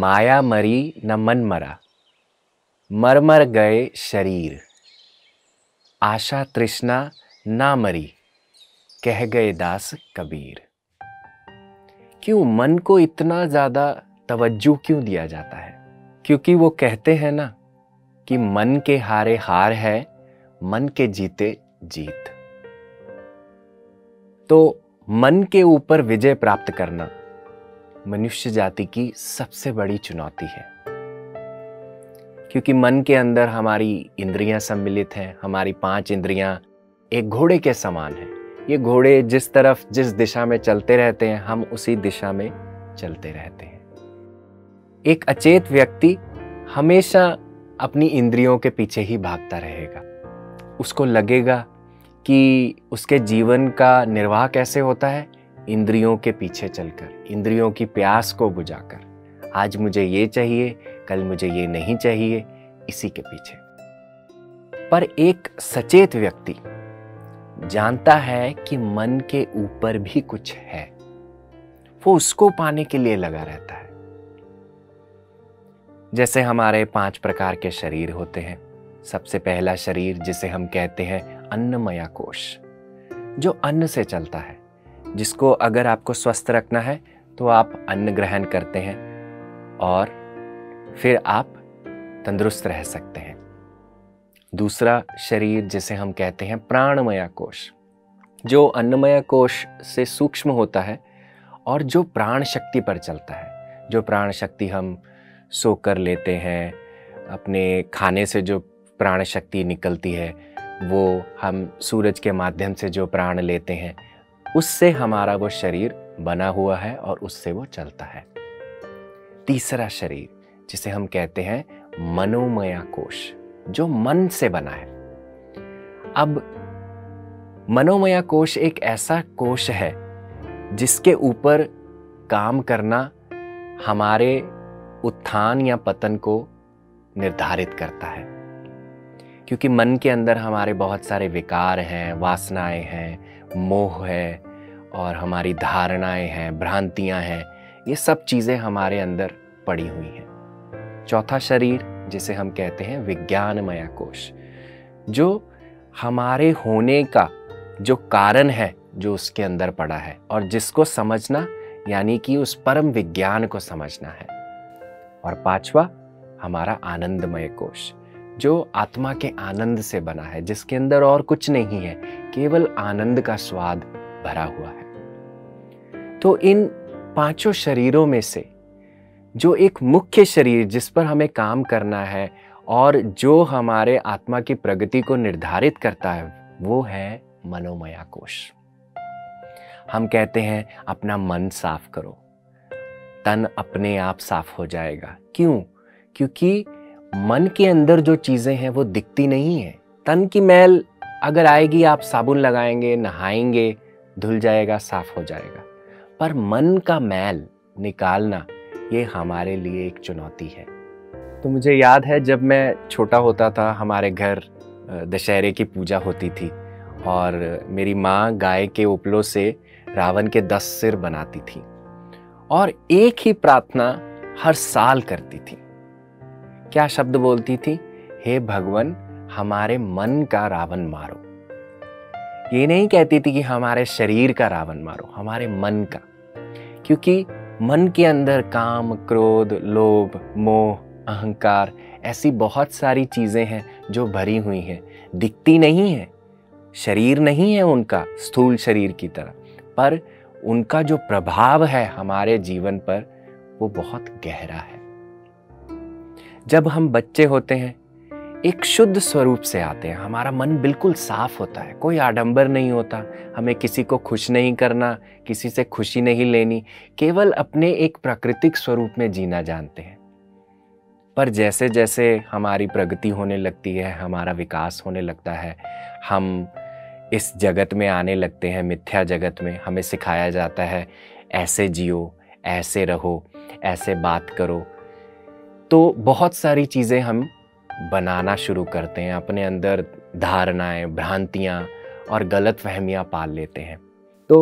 माया मरी न मन मरा, मर मर गए शरीर। आशा तृष्णा ना मरी, कह गए दास कबीर। क्यों मन को इतना ज़्यादा तवज्जो क्यों दिया जाता है? क्योंकि वो कहते हैं ना कि मन के हारे हार है, मन के जीते जीत। तो मन के ऊपर विजय प्राप्त करना मनुष्य जाति की सबसे बड़ी चुनौती है, क्योंकि मन के अंदर हमारी इंद्रियां सम्मिलित हैं। हमारी 5 इंद्रियां एक घोड़े के समान हैं। ये घोड़े जिस तरफ जिस दिशा में चलते रहते हैं, हम उसी दिशा में चलते रहते हैं। एक अचेत व्यक्ति हमेशा अपनी इंद्रियों के पीछे ही भागता रहेगा। उसको लगेगा कि उसके जीवन का निर्वाह कैसे होता है, इंद्रियों के पीछे चलकर, इंद्रियों की प्यास को बुझाकर। आज मुझे ये चाहिए, कल मुझे ये नहीं चाहिए, इसी के पीछे। पर एक सचेत व्यक्ति जानता है कि मन के ऊपर भी कुछ है, वो उसको पाने के लिए लगा रहता है। जैसे हमारे 5 प्रकार के शरीर होते हैं। सबसे पहला शरीर, जिसे हम कहते हैं अन्नमय कोश, जो अन्न से चलता है, जिसको अगर आपको स्वस्थ रखना है तो आप अन्न ग्रहण करते हैं और फिर आप तंदुरुस्त रह सकते हैं। दूसरा शरीर, जिसे हम कहते हैं प्राणमय कोश, जो अन्नमय कोश से सूक्ष्म होता है और जो प्राण शक्ति पर चलता है। जो प्राण शक्ति हम सोकर लेते हैं, अपने खाने से जो प्राण शक्ति निकलती है, वो हम सूरज के माध्यम से जो प्राण लेते हैं, उससे हमारा वो शरीर बना हुआ है और उससे वो चलता है। तीसरा शरीर, जिसे हम कहते हैं मनोमय कोश, जो मन से बना है। अब मनोमय कोश एक ऐसा कोश है जिसके ऊपर काम करना हमारे उत्थान या पतन को निर्धारित करता है, क्योंकि मन के अंदर हमारे बहुत सारे विकार हैं, वासनाएं हैं, मोह है और हमारी धारणाएं हैं, भ्रांतियां हैं। ये सब चीज़ें हमारे अंदर पड़ी हुई हैं। चौथा शरीर, जिसे हम कहते हैं विज्ञानमय कोश, जो हमारे होने का जो कारण है, जो उसके अंदर पड़ा है और जिसको समझना, यानी कि उस परम विज्ञान को समझना है। और पांचवा हमारा आनंदमय कोश, जो आत्मा के आनंद से बना है, जिसके अंदर और कुछ नहीं है, केवल आनंद का स्वाद भरा हुआ है। तो इन 5 शरीरों में से जो एक मुख्य शरीर, जिस पर हमें काम करना है और जो हमारे आत्मा की प्रगति को निर्धारित करता है, वो है मनोमय कोश। हम कहते हैं अपना मन साफ करो, तन अपने आप साफ हो जाएगा। क्यों? क्योंकि मन के अंदर जो चीज़ें हैं वो दिखती नहीं है। तन की मैल अगर आएगी, आप साबुन लगाएंगे, नहाएंगे, धुल जाएगा, साफ हो जाएगा। पर मन का मैल निकालना, ये हमारे लिए एक चुनौती है। तो मुझे याद है जब मैं छोटा होता था, हमारे घर दशहरे की पूजा होती थी और मेरी माँ गाय के उपलों से रावण के 10 सिर बनाती थी और एक ही प्रार्थना हर साल करती थी। क्या शब्द बोलती थी? हे भगवान, हमारे मन का रावण मारो। ये नहीं कहती थी कि हमारे शरीर का रावण मारो, हमारे मन का। क्योंकि मन के अंदर काम, क्रोध, लोभ, मोह, अहंकार, ऐसी बहुत सारी चीज़ें हैं जो भरी हुई हैं, दिखती नहीं है, शरीर नहीं है उनका स्थूल शरीर की तरह, पर उनका जो प्रभाव है हमारे जीवन पर, वो बहुत गहरा है। जब हम बच्चे होते हैं, एक शुद्ध स्वरूप से आते हैं, हमारा मन बिल्कुल साफ होता है, कोई आडंबर नहीं होता, हमें किसी को खुश नहीं करना, किसी से खुशी नहीं लेनी, केवल अपने एक प्राकृतिक स्वरूप में जीना जानते हैं। पर जैसे जैसे हमारी प्रगति होने लगती है, हमारा विकास होने लगता है, हम इस जगत में आने लगते हैं, मिथ्या जगत में। हमें सिखाया जाता है ऐसे जियो, ऐसे रहो, ऐसे बात करो। तो बहुत सारी चीज़ें हम बनाना शुरू करते हैं, अपने अंदर धारणाएं, भ्रांतियां और गलत फहमियाँ पाल लेते हैं। तो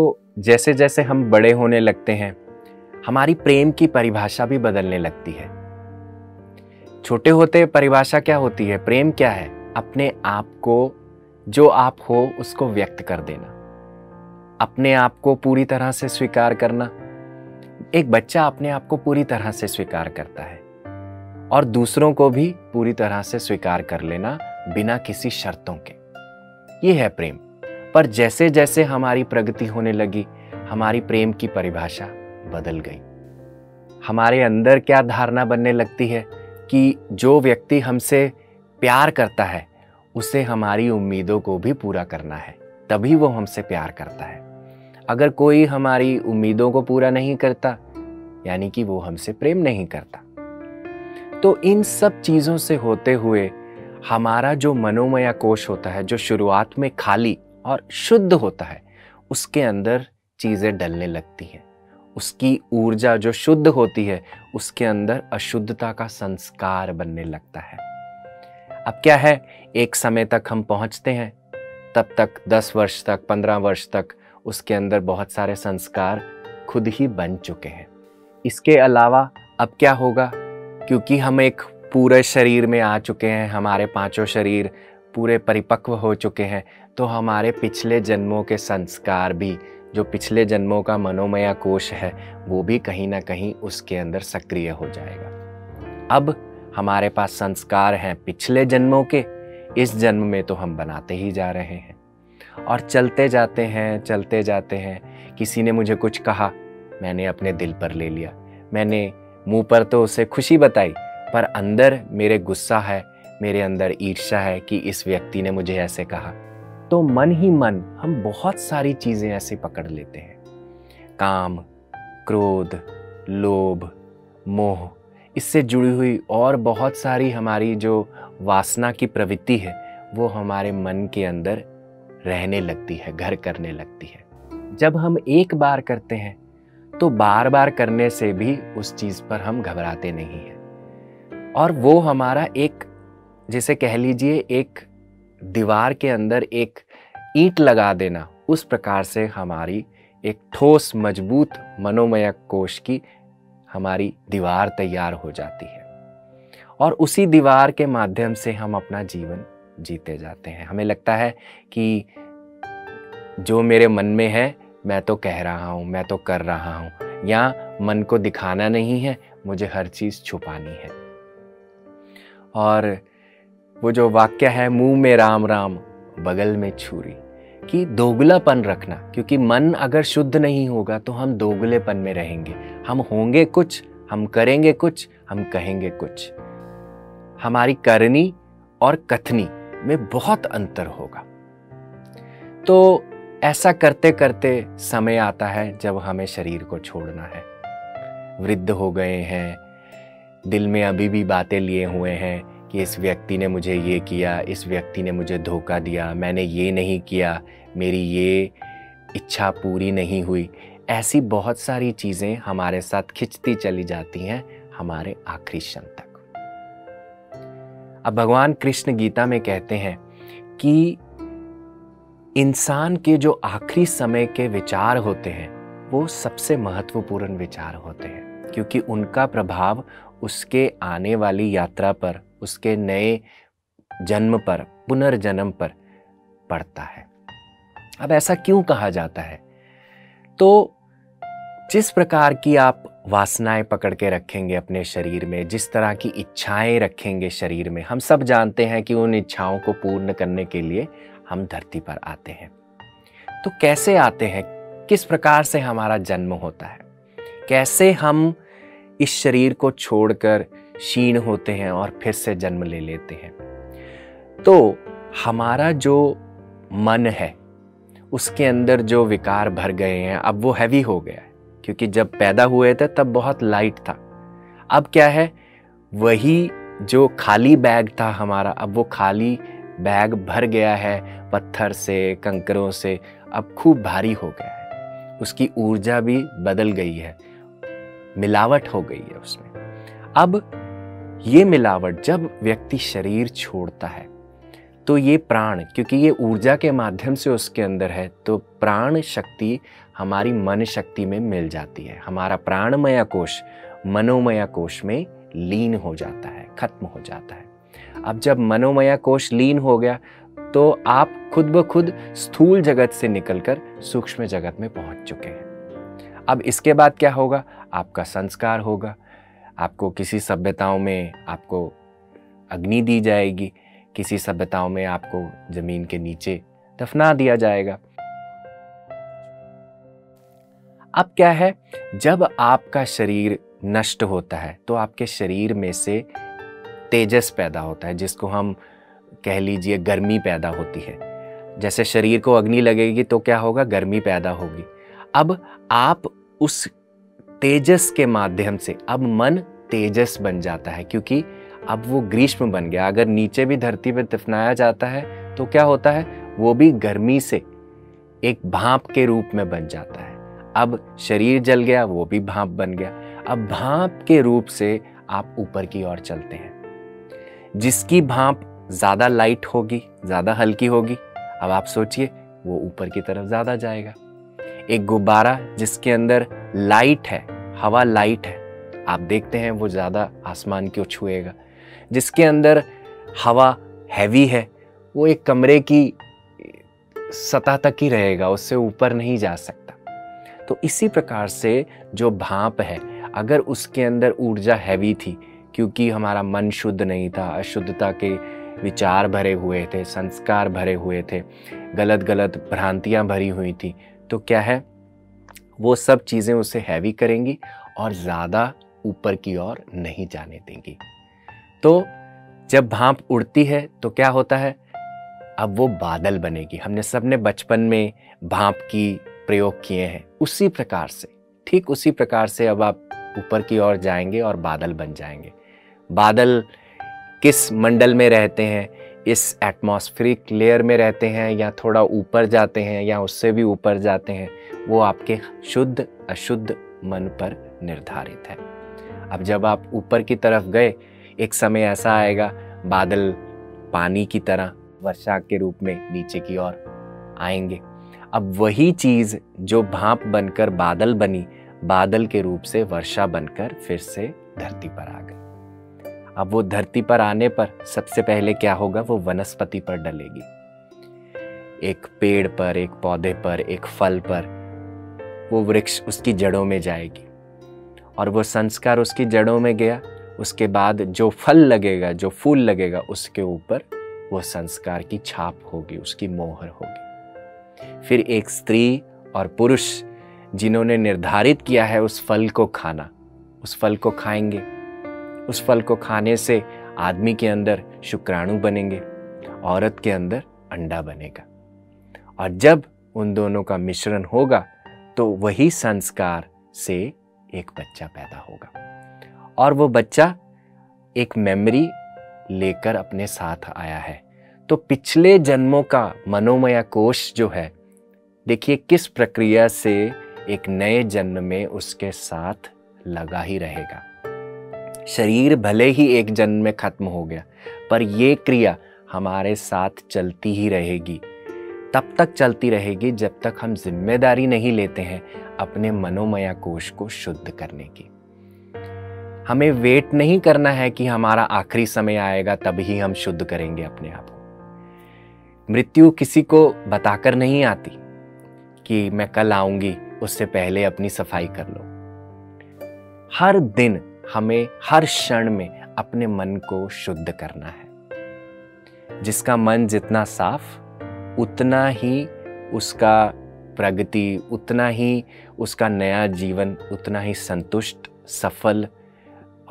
जैसे जैसे हम बड़े होने लगते हैं, हमारी प्रेम की परिभाषा भी बदलने लगती है। छोटे होते परिभाषा क्या होती है, प्रेम क्या है, अपने आप को, जो आप हो उसको व्यक्त कर देना, अपने आप को पूरी तरह से स्वीकार करना। एक बच्चा अपने आप को पूरी तरह से स्वीकार करता है और दूसरों को भी पूरी तरह से स्वीकार कर लेना बिना किसी शर्तों के, ये है प्रेम। पर जैसे जैसे हमारी प्रगति होने लगी, हमारी प्रेम की परिभाषा बदल गई। हमारे अंदर क्या धारणा बनने लगती है कि जो व्यक्ति हमसे प्यार करता है उसे हमारी उम्मीदों को भी पूरा करना है, तभी वो हमसे प्यार करता है। अगर कोई हमारी उम्मीदों को पूरा नहीं करता, यानी कि वो हमसे प्रेम नहीं करता। तो इन सब चीज़ों से होते हुए हमारा जो मनोमय कोश होता है, जो शुरुआत में खाली और शुद्ध होता है, उसके अंदर चीज़ें डलने लगती हैं। उसकी ऊर्जा जो शुद्ध होती है, उसके अंदर अशुद्धता का संस्कार बनने लगता है। अब क्या है, एक समय तक हम पहुंचते हैं, तब तक 10 वर्ष तक, 15 वर्ष तक उसके अंदर बहुत सारे संस्कार खुद ही बन चुके हैं। इसके अलावा अब क्या होगा, क्योंकि हम एक पूरे शरीर में आ चुके हैं, हमारे पांचों शरीर पूरे परिपक्व हो चुके हैं, तो हमारे पिछले जन्मों के संस्कार भी, जो पिछले जन्मों का मनोमय कोश है, वो भी कहीं ना कहीं उसके अंदर सक्रिय हो जाएगा। अब हमारे पास संस्कार हैं पिछले जन्मों के, इस जन्म में तो हम बनाते ही जा रहे हैं और चलते जाते हैं, चलते जाते हैं। किसी ने मुझे कुछ कहा, मैंने अपने दिल पर ले लिया, मैंने मुंह पर तो उसे खुशी बताई, पर अंदर मेरे गुस्सा है, मेरे अंदर ईर्ष्या है कि इस व्यक्ति ने मुझे ऐसे कहा। तो मन ही मन हम बहुत सारी चीज़ें ऐसे पकड़ लेते हैं, काम, क्रोध, लोभ, मोह, इससे जुड़ी हुई और बहुत सारी हमारी जो वासना की प्रवृत्ति है, वो हमारे मन के अंदर रहने लगती है, घर करने लगती है। जब हम एक बार करते हैं तो बार बार करने से भी उस चीज़ पर हम घबराते नहीं हैं और वो हमारा एक, जैसे कह लीजिए एक दीवार के अंदर एक ईंट लगा देना, उस प्रकार से हमारी एक ठोस मजबूत मनोमय कोश की हमारी दीवार तैयार हो जाती है और उसी दीवार के माध्यम से हम अपना जीवन जीते जाते हैं। हमें लगता है कि जो मेरे मन में है मैं तो कह रहा हूँ, मैं तो कर रहा हूँ, या मन को दिखाना नहीं है, मुझे हर चीज़ छुपानी है। और वो जो वाक्य है, मुंह में राम राम बगल में छुरी, कि दोगलापन रखना, क्योंकि मन अगर शुद्ध नहीं होगा तो हम दोगलेपन में रहेंगे। हम होंगे कुछ, हम करेंगे कुछ, हम कहेंगे कुछ। हमारी करनी और कथनी में बहुत अंतर होगा। तो ऐसा करते करते समय आता है जब हमें शरीर को छोड़ना है। वृद्ध हो गए हैं, दिल में अभी भी बातें लिए हुए हैं कि इस व्यक्ति ने मुझे ये किया, इस व्यक्ति ने मुझे धोखा दिया, मैंने ये नहीं किया, मेरी ये इच्छा पूरी नहीं हुई। ऐसी बहुत सारी चीज़ें हमारे साथ खिंचती चली जाती हैं हमारे आखिरी क्षण तक। अब भगवान कृष्ण गीता में कहते हैं कि इंसान के जो आखिरी समय के विचार होते हैं वो सबसे महत्वपूर्ण विचार होते हैं, क्योंकि उनका प्रभाव उसके आने वाली यात्रा पर, उसके नए जन्म पर, पुनर्जन्म पर पड़ता है। अब ऐसा क्यों कहा जाता है? तो जिस प्रकार की आप वासनाएं पकड़ के रखेंगे अपने शरीर में, जिस तरह की इच्छाएं रखेंगे शरीर में, हम सब जानते हैं कि उन इच्छाओं को पूर्ण करने के लिए हम धरती पर आते हैं। तो कैसे आते हैं, किस प्रकार से हमारा जन्म होता है, कैसे हम इस शरीर को छोड़कर क्षीण होते हैं और फिर से जन्म ले लेते हैं। तो हमारा जो मन है उसके अंदर जो विकार भर गए हैं, अब वो हैवी हो गया है, क्योंकि जब पैदा हुए थे तब बहुत लाइट था। अब क्या है, वही जो खाली बैग था हमारा, अब वो खाली बैग भर गया है पत्थर से, कंकरों से, अब खूब भारी हो गया है। उसकी ऊर्जा भी बदल गई है, मिलावट हो गई है उसमें। अब ये मिलावट जब व्यक्ति शरीर छोड़ता है तो ये प्राण, क्योंकि ये ऊर्जा के माध्यम से उसके अंदर है, तो प्राण शक्ति हमारी मन शक्ति में मिल जाती है। हमारा प्राणमय कोश मनोमय कोश में लीन हो जाता है, खत्म हो जाता है। अब जब मनोमय कोश लीन हो गया तो आप खुद ब खुद स्थूल जगत से निकलकर सूक्ष्म जगत में पहुंच चुके हैं। अब इसके बाद क्या होगा? आपका संस्कार होगा। आपको किसी सभ्यताओं में आपको अग्नि दी जाएगी, किसी सभ्यताओं में आपको जमीन के नीचे दफना दिया जाएगा। अब क्या है, जब आपका शरीर नष्ट होता है तो आपके शरीर में से तेजस पैदा होता है, जिसको हम कह लीजिए गर्मी पैदा होती है। जैसे शरीर को अग्नि लगेगी तो क्या होगा? गर्मी पैदा होगी। अब आप उस तेजस के माध्यम से, अब मन तेजस बन जाता है, क्योंकि अब वो ग्रीष्म बन गया। अगर नीचे भी धरती पर दफनाया जाता है तो क्या होता है? वो भी गर्मी से एक भाप के रूप में बन जाता है। अब शरीर जल गया, वो भी भाप बन गया। अब भाप के रूप से आप ऊपर की ओर चलते हैं। जिसकी भाप ज़्यादा लाइट होगी, ज़्यादा हल्की होगी, अब आप सोचिए वो ऊपर की तरफ ज़्यादा जाएगा। एक गुब्बारा जिसके अंदर लाइट है, हवा लाइट है, आप देखते हैं वो ज़्यादा आसमान को छुएगा। जिसके अंदर हवा हैवी है वो एक कमरे की सतह तक ही रहेगा, उससे ऊपर नहीं जा सकता। तो इसी प्रकार से जो भाप है, अगर उसके अंदर ऊर्जा हैवी थी, क्योंकि हमारा मन शुद्ध नहीं था, अशुद्धता के विचार भरे हुए थे, संस्कार भरे हुए थे, गलत गलत भ्रांतियां भरी हुई थी, तो क्या है, वो सब चीज़ें उसे हैवी करेंगी और ज़्यादा ऊपर की ओर नहीं जाने देंगी। तो जब भाप उड़ती है तो क्या होता है? अब वो बादल बनेगी। हमने सब ने बचपन में भाप की प्रयोग किए हैं, उसी प्रकार से, ठीक उसी प्रकार से अब आप ऊपर की ओर जाएंगे और बादल बन जाएंगे। बादल किस मंडल में रहते हैं, इस एटमॉस्फेरिक लेयर में रहते हैं या थोड़ा ऊपर जाते हैं या उससे भी ऊपर जाते हैं, वो आपके शुद्ध अशुद्ध मन पर निर्धारित है। अब जब आप ऊपर की तरफ गए, एक समय ऐसा आएगा बादल पानी की तरह वर्षा के रूप में नीचे की ओर आएंगे। अब वही चीज़ जो भाप बनकर बादल बनी, बादल के रूप से वर्षा बनकर फिर से धरती पर आ गई। अब वो धरती पर आने पर सबसे पहले क्या होगा? वो वनस्पति पर डलेगी, एक पेड़ पर, एक पौधे पर, एक फल पर। वो वृक्ष उसकी जड़ों में जाएगी और वो संस्कार उसकी जड़ों में गया, उसके बाद जो फल लगेगा, जो फूल लगेगा, उसके ऊपर वो संस्कार की छाप होगी, उसकी मोहर होगी। फिर एक स्त्री और पुरुष जिन्होंने निर्धारित किया है उस फल को खाना, उस फल को खाएंगे। उस फल को खाने से आदमी के अंदर शुक्राणु बनेंगे, औरत के अंदर अंडा बनेगा, और जब उन दोनों का मिश्रण होगा तो वही संस्कार से एक बच्चा पैदा होगा, और वो बच्चा एक मेमोरी लेकर अपने साथ आया है। तो पिछले जन्मों का मनोमय कोश जो है, देखिए किस प्रक्रिया से एक नए जन्म में उसके साथ लगा ही रहेगा। शरीर भले ही एक जन्म में खत्म हो गया, पर ये क्रिया हमारे साथ चलती ही रहेगी, तब तक चलती रहेगी जब तक हम जिम्मेदारी नहीं लेते हैं अपने मनोमय कोश को शुद्ध करने की। हमें वेट नहीं करना है कि हमारा आखिरी समय आएगा तब ही हम शुद्ध करेंगे अपने आप को। मृत्यु किसी को बताकर नहीं आती कि मैं कल आऊंगी, उससे पहले अपनी सफाई कर लो। हर दिन हमें, हर क्षण में अपने मन को शुद्ध करना है। जिसका मन जितना साफ, उतना ही उसका प्रगति, उतना ही उसका नया जीवन, उतना ही संतुष्ट, सफल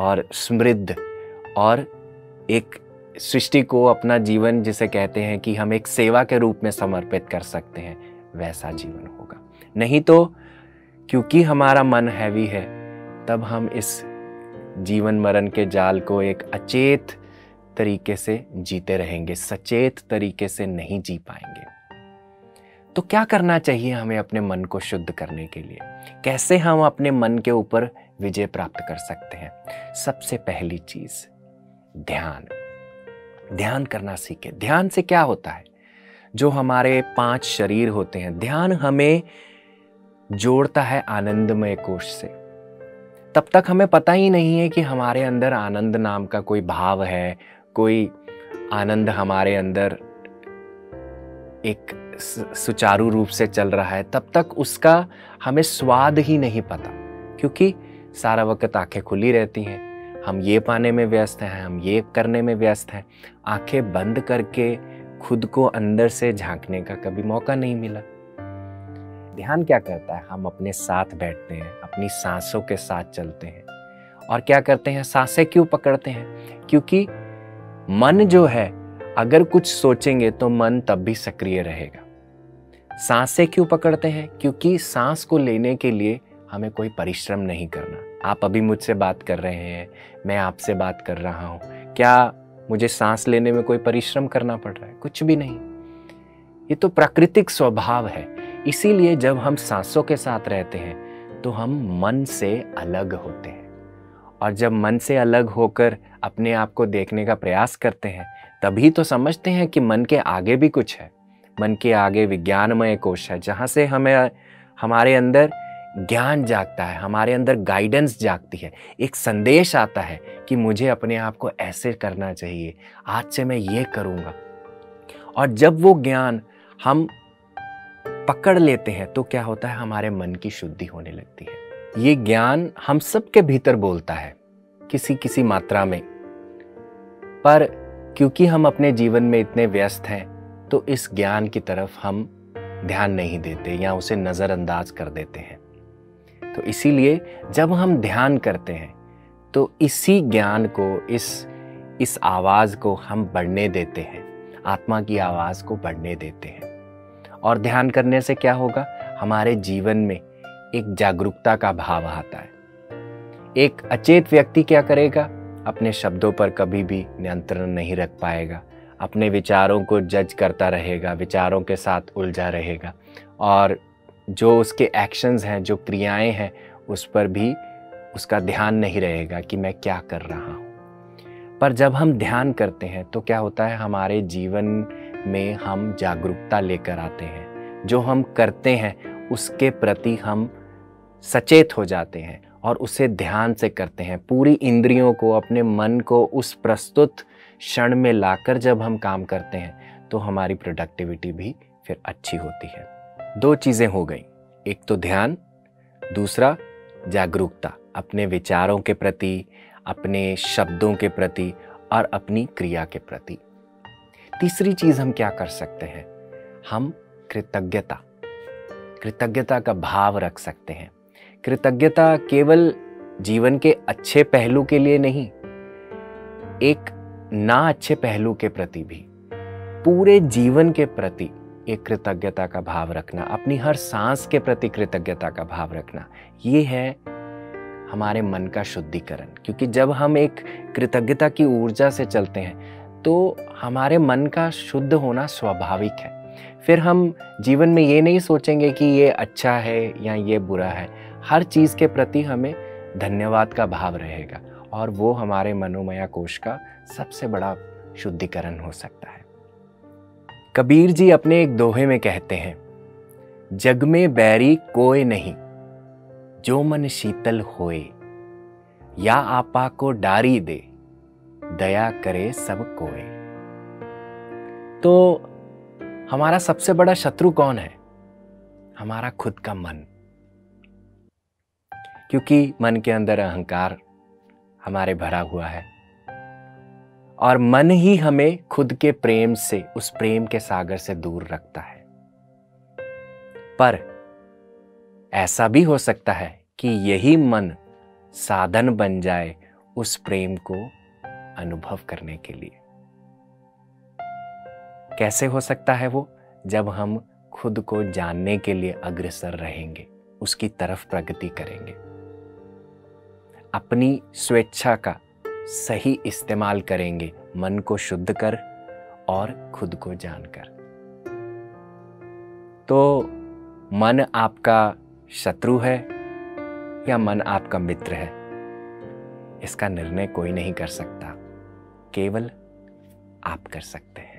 और समृद्ध, और एक सृष्टि को अपना जीवन, जिसे कहते हैं कि हम एक सेवा के रूप में समर्पित कर सकते हैं, वैसा जीवन होगा। नहीं तो क्योंकि हमारा मन हैवी है, तब हम इस जीवन मरण के जाल को एक अचेत तरीके से जीते रहेंगे, सचेत तरीके से नहीं जी पाएंगे। तो क्या करना चाहिए हमें अपने मन को शुद्ध करने के लिए? कैसे हम अपने मन के ऊपर विजय प्राप्त कर सकते हैं? सबसे पहली चीज ध्यान। ध्यान करना सीखे। ध्यान से क्या होता है? जो हमारे 5 शरीर होते हैं, ध्यान हमें जोड़ता है आनंदमय कोश से। तब तक हमें पता ही नहीं है कि हमारे अंदर आनंद नाम का कोई भाव है, कोई आनंद हमारे अंदर एक सुचारू रूप से चल रहा है। तब तक उसका हमें स्वाद ही नहीं पता, क्योंकि सारा वक्त आंखें खुली रहती हैं, हम ये पाने में व्यस्त हैं, हम ये करने में व्यस्त हैं। आंखें बंद करके खुद को अंदर से झांकने का कभी मौका नहीं मिला। ध्यान क्या करता है? हम अपने साथ बैठते हैं, अपनी सांसों के साथ चलते हैं। और क्या करते हैं? सांसें क्यों पकड़ते हैं? क्योंकि मन जो है, अगर कुछ सोचेंगे तो मन तब भी सक्रिय रहेगा। सांसें क्यों पकड़ते हैं? क्योंकि सांस को लेने के लिए हमें कोई परिश्रम नहीं करना। आप अभी मुझसे बात कर रहे हैं, मैं आपसे बात कर रहा हूँ। क्या मुझे सांस लेने में कोई परिश्रम करना पड़ रहा है? कुछ भी नहीं। ये तो प्राकृतिक स्वभाव है। इसीलिए जब हम सांसों के साथ रहते हैं तो हम मन से अलग होते हैं, और जब मन से अलग होकर अपने आप को देखने का प्रयास करते हैं तभी तो समझते हैं कि मन के आगे भी कुछ है। मन के आगे विज्ञानमय कोश है, जहाँ से हमें हमारे अंदर ज्ञान जागता है, हमारे अंदर गाइडेंस जागती है। एक संदेश आता है कि मुझे अपने आप को ऐसे करना चाहिए, आज से मैं ये करूँगा। और जब वो ज्ञान हम पकड़ लेते हैं तो क्या होता है? हमारे मन की शुद्धि होने लगती है। ये ज्ञान हम सबके भीतर बोलता है, किसी किसी मात्रा में। पर क्योंकि हम अपने जीवन में इतने व्यस्त हैं तो इस ज्ञान की तरफ हम ध्यान नहीं देते या उसे नज़रअंदाज कर देते हैं। तो इसीलिए जब हम ध्यान करते हैं तो इसी ज्ञान को, इस आवाज़ को हम बढ़ने देते हैं, आत्मा की आवाज़ को बढ़ने देते हैं। और ध्यान करने से क्या होगा? हमारे जीवन में एक जागरूकता का भाव आता है। एक अचेत व्यक्ति क्या करेगा? अपने शब्दों पर कभी भी नियंत्रण नहीं रख पाएगा, अपने विचारों को जज करता रहेगा, विचारों के साथ उलझा रहेगा, और जो उसके एक्शंस हैं, जो क्रियाएं हैं, उस पर भी उसका ध्यान नहीं रहेगा कि मैं क्या कर रहा हूँ। पर जब हम ध्यान करते हैं तो क्या होता है? हमारे जीवन में हम जागरूकता लेकर आते हैं। जो हम करते हैं उसके प्रति हम सचेत हो जाते हैं और उसे ध्यान से करते हैं। पूरी इंद्रियों को, अपने मन को उस प्रस्तुत क्षण में लाकर जब हम काम करते हैं तो हमारी प्रोडक्टिविटी भी फिर अच्छी होती है। 2 चीज़ें हो गई, एक तो ध्यान, दूसरा जागरूकता, अपने विचारों के प्रति, अपने शब्दों के प्रति और अपनी क्रिया के प्रति। तीसरी चीज़ हम क्या कर सकते हैं? हम कृतज्ञता का भाव रख सकते हैं। कृतज्ञता केवल जीवन के अच्छे पहलू के लिए नहीं, एक ना अच्छे पहलू के प्रति भी, पूरे जीवन के प्रति एक कृतज्ञता का भाव रखना, अपनी हर सांस के प्रति कृतज्ञता का भाव रखना, ये है हमारे मन का शुद्धिकरण। क्योंकि जब हम एक कृतज्ञता की ऊर्जा से चलते हैं तो हमारे मन का शुद्ध होना स्वाभाविक है। फिर हम जीवन में ये नहीं सोचेंगे कि ये अच्छा है या ये बुरा है। हर चीज़ के प्रति हमें धन्यवाद का भाव रहेगा, और वो हमारे मनोमय कोश का सबसे बड़ा शुद्धिकरण हो सकता है। कबीर जी अपने एक दोहे में कहते हैं, जग में बैरी कोई नहीं, जो मन शीतल होए, या आपा को डारी दे, दया करे सब कोए। तो हमारा सबसे बड़ा शत्रु कौन है? हमारा खुद का मन। क्योंकि मन के अंदर अहंकार हमारे भरा हुआ है, और मन ही हमें खुद के प्रेम से, उस प्रेम के सागर से दूर रखता है। पर ऐसा भी हो सकता है कि यही मन साधन बन जाए उस प्रेम को अनुभव करने के लिए। कैसे हो सकता है वो? जब हम खुद को जानने के लिए अग्रसर रहेंगे, उसकी तरफ प्रगति करेंगे, अपनी स्वेच्छा का सही इस्तेमाल करेंगे, मन को शुद्ध कर और खुद को जानकर। तो मन आपका शत्रु है या मन आपका मित्र है, इसका निर्णय कोई नहीं कर सकता, केवल आप कर सकते हैं।